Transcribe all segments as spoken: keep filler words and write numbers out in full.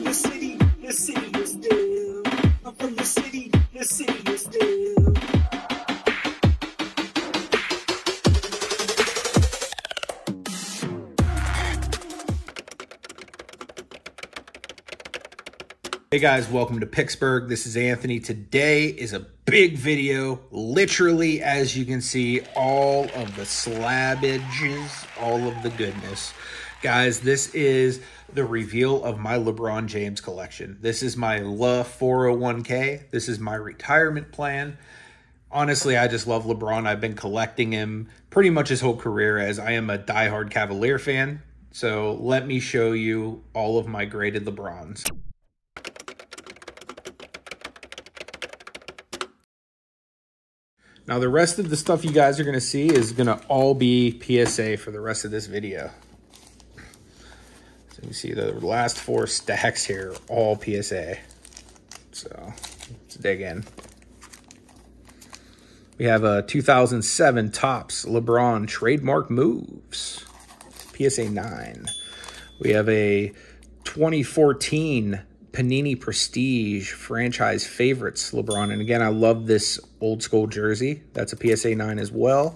from the city, the city is still. I'm from the city, the city is still. Hey guys, welcome to Picksburgh. This is Anthony. Today is a big video. Literally, as you can see, all of the slabbages, all of the goodness. Guys, this is the reveal of my LeBron James collection. This is my love four oh one K. This is my retirement plan. Honestly, I just love LeBron. I've been collecting him pretty much his whole career, as I am a diehard Cavalier fan. So let me show you all of my graded LeBrons. Now the rest of the stuff you guys are going to see is going to all be P S A for the rest of this video. So you see the last four stacks here are all P S A. So let's dig in. We have a two thousand seven Topps LeBron Trademark Moves, P S A nine. We have a twenty fourteen Panini Prestige Franchise Favorites LeBron, and again I love this old school jersey. That's a P S A nine as well.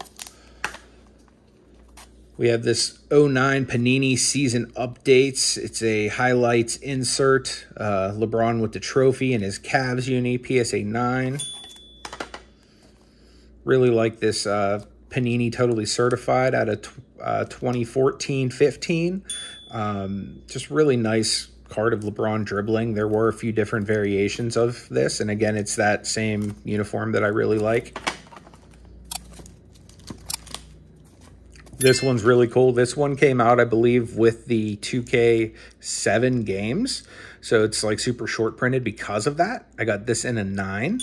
We have this oh nine Panini Season Updates. It's a highlights insert, uh, LeBron with the trophy and his Cavs uni, P S A nine. Really like this uh, Panini Totally Certified out of uh, twenty fourteen fifteen. Um, just really nice card of LeBron dribbling. There were a few different variations of this, and again it's that same uniform that I really like. This one's really cool. This one came out, I believe, with the two K seven games, so it's like super short printed because of that. I got this in a nine.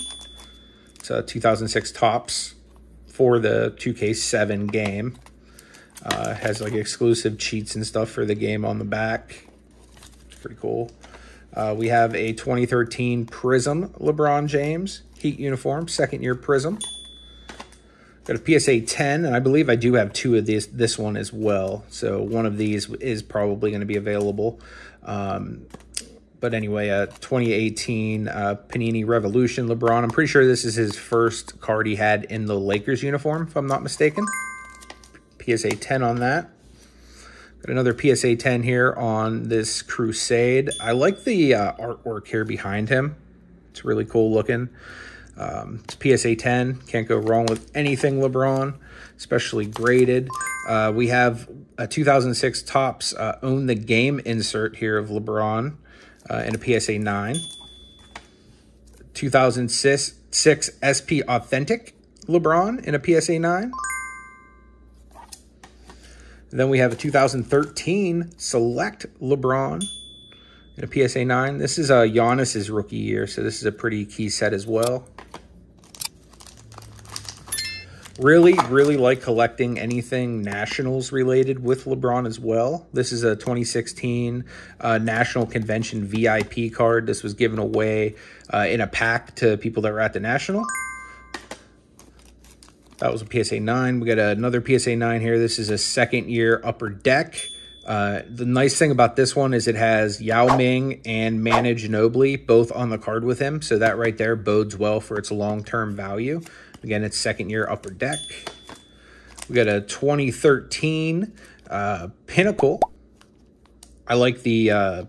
It's a two thousand six Topps for the two K seven game. Uh, has like exclusive cheats and stuff for the game on the back. Pretty cool. Uh, we have a twenty thirteen Prism LeBron James Heat uniform, second year Prism. Got a P S A ten, and I believe I do have two of these, this one as well. So one of these is probably going to be available. Um, but anyway, uh, twenty eighteen uh, Panini Revolution LeBron. I'm pretty sure this is his first card he had in the Lakers uniform, if I'm not mistaken. P S A ten on that. Got another P S A ten here on this Crusade. I like the uh, artwork here behind him. It's really cool looking. Um, it's P S A ten. Can't go wrong with anything LeBron, especially graded. Uh, we have a two thousand six Topps uh, Own the Game insert here of LeBron uh, and a P S A nine. two thousand six S P Authentic LeBron in a P S A nine. Then we have a two thousand thirteen Select LeBron and a P S A nine. This is uh, Giannis's rookie year, so this is a pretty key set as well. Really, really like collecting anything Nationals related with LeBron as well. This is a twenty sixteen uh, National Convention V I P card. This was given away uh, in a pack to people that were at the National. That was a P S A nine. We got another P S A nine here. This is a second year Upper Deck. Uh, the nice thing about this one is it has Yao Ming and Manu Ginobili both on the card with him. So that right there bodes well for its long-term value. Again, it's second year Upper Deck. We got a twenty thirteen uh, Pinnacle. I like the uh,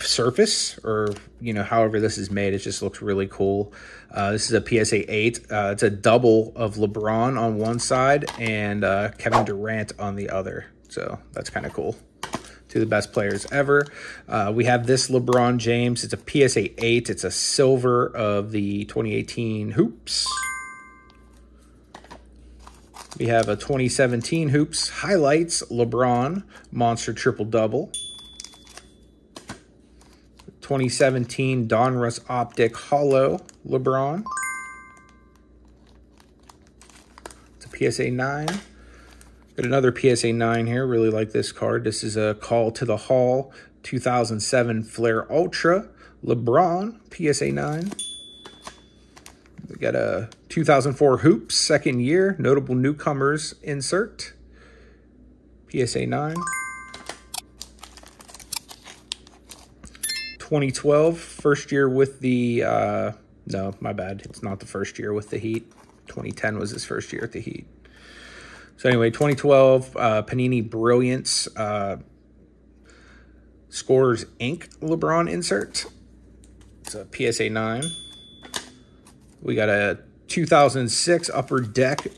surface, or you know, however this is made. It just looks really cool. Uh, this is a P S A eight. Uh, it's a double of LeBron on one side and uh, Kevin Durant on the other. So that's kind of cool. Two of the best players ever. Uh, we have this LeBron James. It's a P S A eight. It's a silver of the twenty eighteen Hoops. We have a twenty seventeen Hoops highlights LeBron monster triple double. twenty seventeen Donruss Optic Hollow LeBron. It's a P S A nine. Got another P S A nine here. Really like this card. This is a Call to the Hall two thousand seven Flair Ultra LeBron P S A nine. We got a two thousand four Hoops second year notable newcomers insert P S A nine. twenty twelve, first year with the, uh, no, my bad. It's not the first year with the Heat. twenty ten was his first year at the Heat. So anyway, twenty twelve, uh, Panini Brilliance, uh, Scorers Incorporated. LeBron insert. It's a P S A nine. We got a two thousand six Upper Deck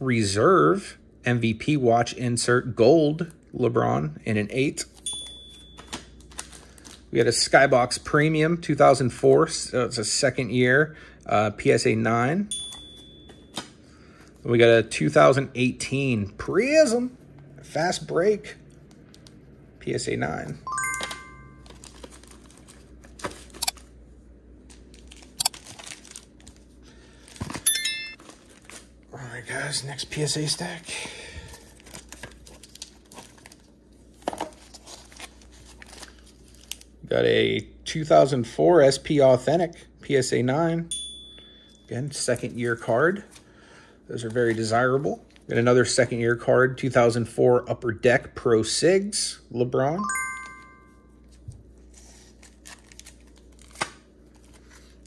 Reserve M V P watch insert gold LeBron in an eight. We had a Skybox Premium two thousand four, so it's a second year, uh, P S A nine. We got a two thousand eighteen Prism Fast Break, P S A nine. All right, guys, next P S A stack. Got a two thousand four S P Authentic, P S A nine. Again, second year card. Those are very desirable. Got another second year card, two thousand four Upper Deck Pro Sigs, LeBron.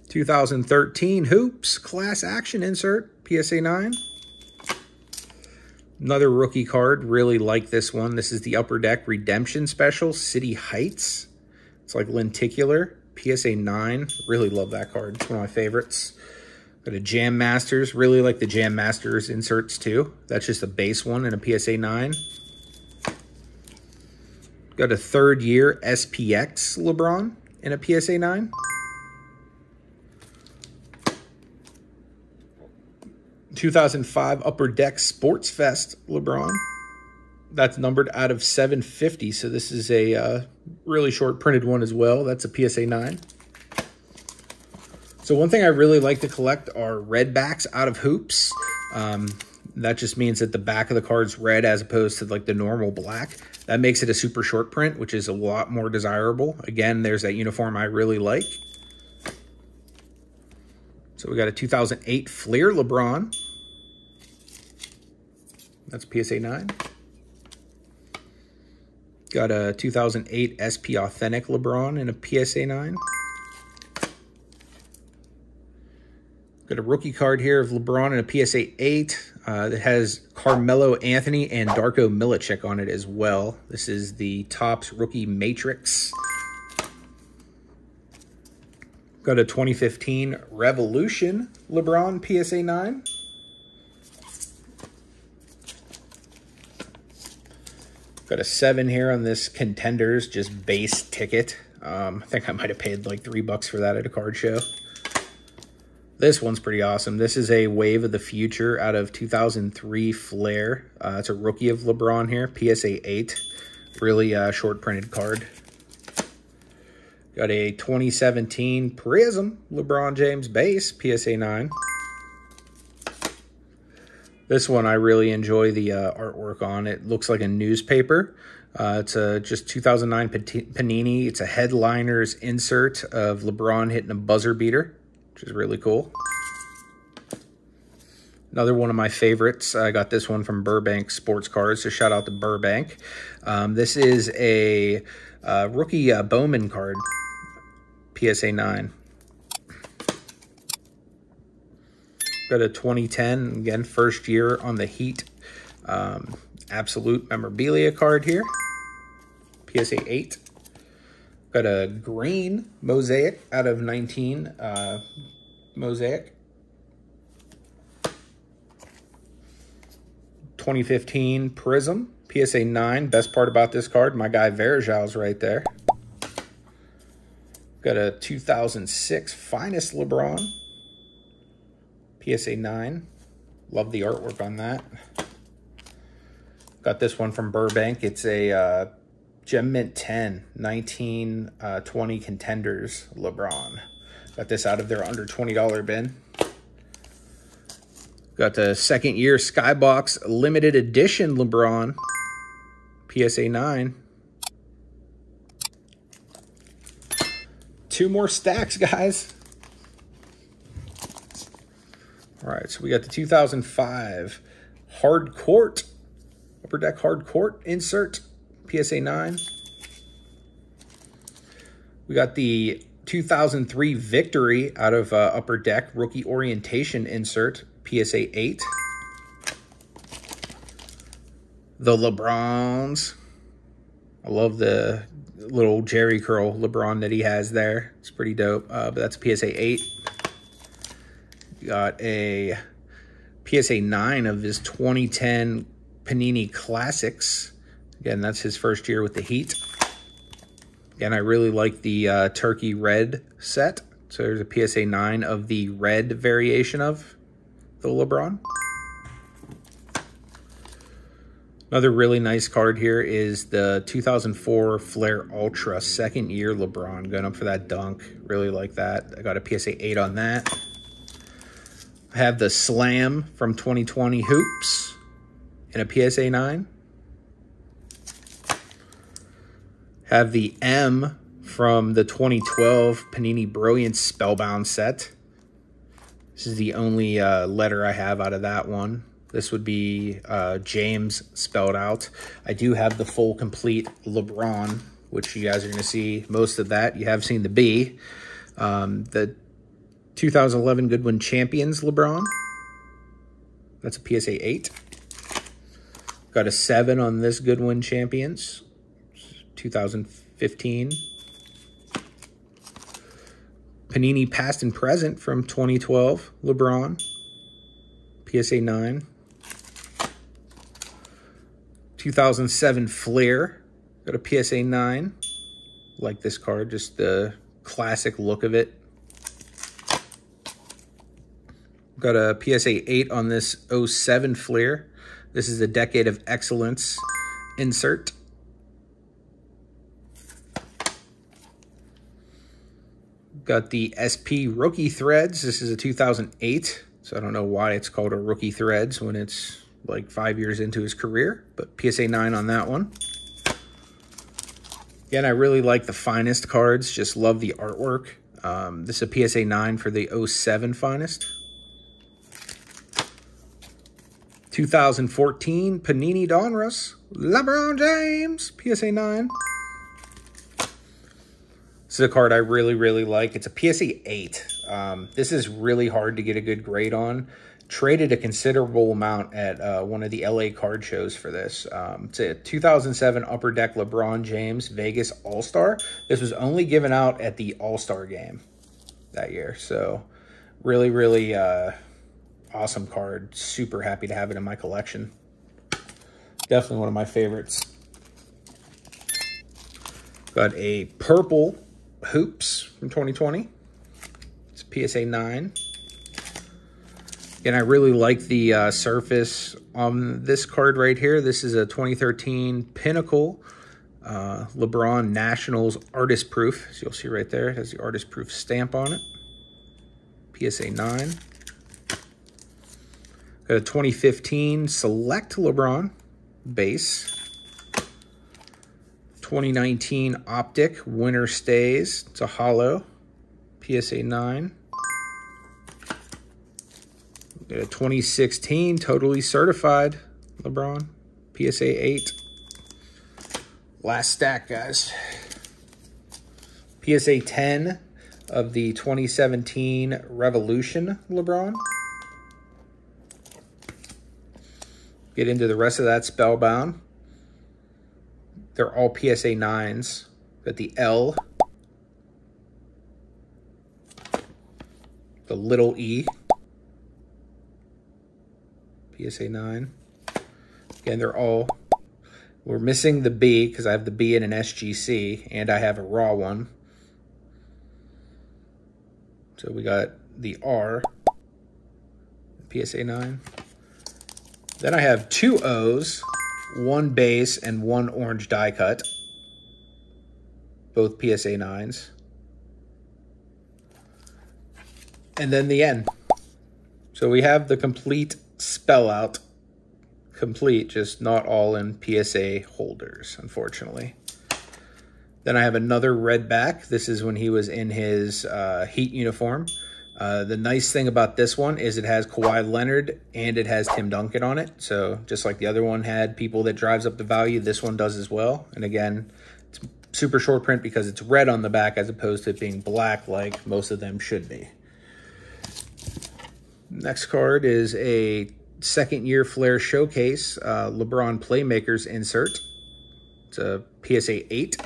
two thousand thirteen Hoops Class Action insert, P S A nine. Another rookie card, really like this one. This is the Upper Deck Redemption Special, City Heights. It's like lenticular, P S A nine. Really love that card. It's one of my favorites. Got a Jam Masters. Really like the Jam Masters inserts too. That's just a base one and a P S A nine. Got a third year S P X LeBron and a P S A nine. two thousand five Upper Deck Sports Fest LeBron. That's numbered out of seven fifty, so this is a uh, really short printed one as well. That's a P S A nine. So one thing I really like to collect are red backs out of Hoops. Um, that just means that the back of the card's red as opposed to like the normal black. That makes it a super short print, which is a lot more desirable. Again, there's that uniform I really like. So we got a two thousand eight Flair LeBron. That's P S A nine. Got a two thousand eight S P Authentic LeBron and a P S A nine. Got a rookie card here of LeBron and a P S A eight uh, that has Carmelo Anthony and Darko Milicic on it as well. This is the Topps Rookie Matrix. Got a twenty fifteen Revolution LeBron P S A nine. Got a seven here on this Contenders, just base ticket. Um, I think I might have paid like three bucks for that at a card show. This one's pretty awesome. This is a Wave of the Future out of two thousand three Flair. Uh, it's a rookie of LeBron here, P S A eight. Really uh, short printed card. Got a twenty seventeen Prism LeBron James base, P S A nine. This one I really enjoy the uh, artwork on. It looks like a newspaper. Uh, it's a just two thousand nine Panini. It's a headliner's insert of LeBron hitting a buzzer beater, which is really cool. Another one of my favorites. I got this one from Burbank Sports Cards, so shout out to Burbank. Um, this is a uh, rookie uh, Bowman card, P S A nine. Got a twenty ten, again, first year on the Heat. Um, absolute memorabilia card here. P S A eight. Got a green Mosaic out of nineteen uh, Mosaic. twenty fifteen Prism, P S A nine. Best part about this card, my guy Vergeau's right there. Got a two thousand six Finest LeBron. P S A nine. Love the artwork on that. Got this one from Burbank. It's a uh, Gem Mint ten, nineteen twenty Contenders LeBron. Got this out of their under twenty dollar bin. Got the second year Skybox Limited Edition LeBron. P S A nine. Two more stacks, guys. All right, so we got the two thousand five Hardcourt, Upper Deck Hardcourt insert, P S A nine. We got the two thousand three Victory out of uh, Upper Deck, Rookie Orientation Insert, P S A eight. The LeBrons. I love the little Jerry Curl LeBron that he has there. It's pretty dope, uh, but that's P S A eight. We got a P S A nine of his twenty ten Panini Classics. Again, that's his first year with the Heat. Again, I really like the uh, Turkey Red set. So there's a P S A nine of the red variation of the LeBron. Another really nice card here is the two thousand four Flair Ultra, second year LeBron, going up for that dunk. Really like that. I got a P S A eight on that. I have the Slam from twenty twenty Hoops and a P S A nine. Have the M from the twenty twelve Panini Brilliance Spellbound set. This is the only uh, letter I have out of that one. This would be uh, James spelled out. I do have the full complete LeBron, which you guys are going to see most of that. You have seen the B. Um, the two thousand eleven Goodwin Champions LeBron. That's a P S A eight. Got a seven on this Goodwin Champions. two thousand fifteen. Panini Past and Present from twenty twelve LeBron. P S A nine. two thousand seven Flair. Got a P S A nine. Like this card, just the classic look of it. Got a P S A eight on this oh seven Fleer. This is the Decade of Excellence insert. Got the S P Rookie Threads. This is a two thousand eight. So I don't know why it's called a Rookie Threads when it's like five years into his career. But P S A nine on that one. Again, I really like the Finest cards. Just love the artwork. Um, this is a P S A nine for the oh seven Finest. two thousand fourteen Panini Donruss, LeBron James, P S A nine. This is a card I really, really like. It's a P S A eight. Um, this is really hard to get a good grade on. Traded a considerable amount at uh, one of the L A card shows for this. Um, it's a two thousand seven Upper Deck LeBron James Vegas All-Star. This was only given out at the All-Star game that year. So really, really... Uh, awesome card. Super happy to have it in my collection. Definitely one of my favorites. Got a purple Hoops from twenty twenty. It's a P S A nine. And I really like the uh, surface on this card right here. This is a twenty thirteen Pinnacle uh, LeBron Nationals Artist Proof. As you'll see right there, it has the Artist Proof stamp on it. P S A nine. A twenty fifteen Select LeBron base. twenty nineteen Optic Winner Stays. It's a hollow. P S A nine. A twenty sixteen Totally Certified LeBron. P S A eight. Last stack, guys. P S A ten of the twenty seventeen Revolution LeBron. Get into the rest of that Spellbound. They're all P S A nines. Got the L. The little E. P S A nine. Again, they're all... We're missing the B because I have the B in an S G C and I have a raw one. So we got the R. P S A nine. Then I have two O's, one base, and one orange die cut. Both P S A nines. And then the N. So we have the complete spell out. Complete, just not all in P S A holders, unfortunately. Then I have another red back. This is when he was in his uh, Heat uniform. Uh, the nice thing about this one is it has Kawhi Leonard and it has Tim Duncan on it. So just like the other one had people that drives up the value, this one does as well. And again, it's super short print because it's red on the back as opposed to it being black like most of them should be. Next card is a second year Flair Showcase uh, LeBron Playmakers insert. It's a P S A eight.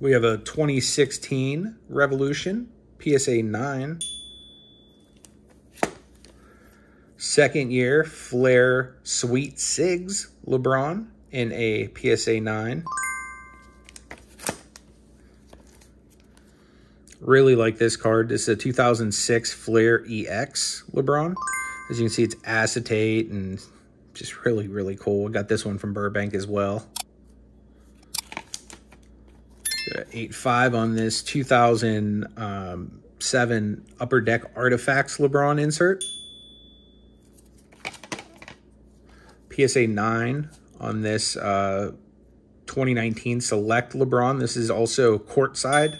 We have a twenty sixteen Revolution P S A nine. Second year Flair Sweet Sigs LeBron in a P S A nine. Really like this card. This is a two thousand six Flair E X LeBron. As you can see, it's acetate and just really, really cool. We got this one from Burbank as well. eight five on this two thousand seven Upper Deck Artifacts LeBron insert. P S A nine on this uh, twenty nineteen Select LeBron. This is also courtside.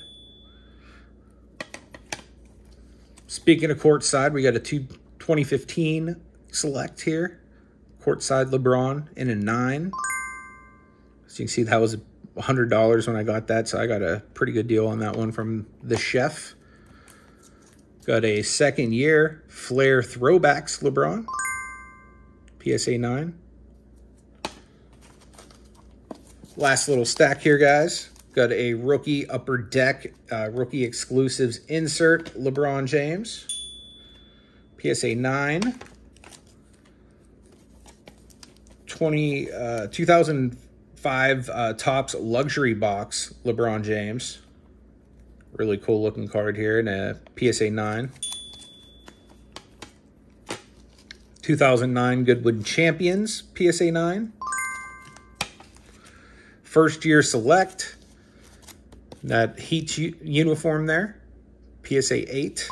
Speaking of courtside, we got a two, twenty fifteen Select here. Courtside LeBron in a nine. As you can see, that was one hundred dollars when I got that, so I got a pretty good deal on that one from the chef. Got a second year Flair Throwbacks LeBron. P S A nine. Last little stack here, guys. Got a rookie Upper Deck, uh, rookie exclusives insert, LeBron James. P S A nine. twenty, uh, two thousand five uh, Topps Luxury Box, LeBron James. Really cool looking card here in a P S A nine. two thousand nine Goodwin Champions, P S A nine. First year Select, that Heat uniform there, P S A eight.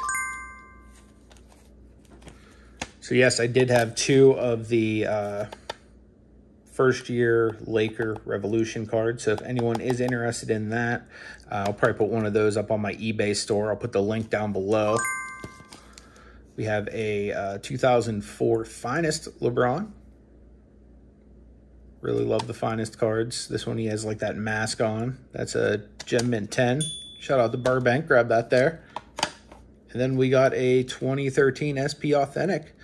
So yes, I did have two of the uh, first year Laker Revolution cards. So if anyone is interested in that, uh, I'll probably put one of those up on my eBay store. I'll put the link down below. We have a uh, two thousand four Finest LeBron. Really love the Finest cards. This one, he has like that mask on. That's a Gem Mint ten. Shout out to Burbank. Grab that there. And then we got a twenty thirteen S P Authentic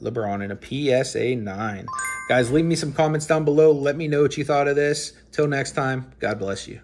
LeBron in a P S A nine. Guys, leave me some comments down below. Let me know what you thought of this. Till next time, God bless you.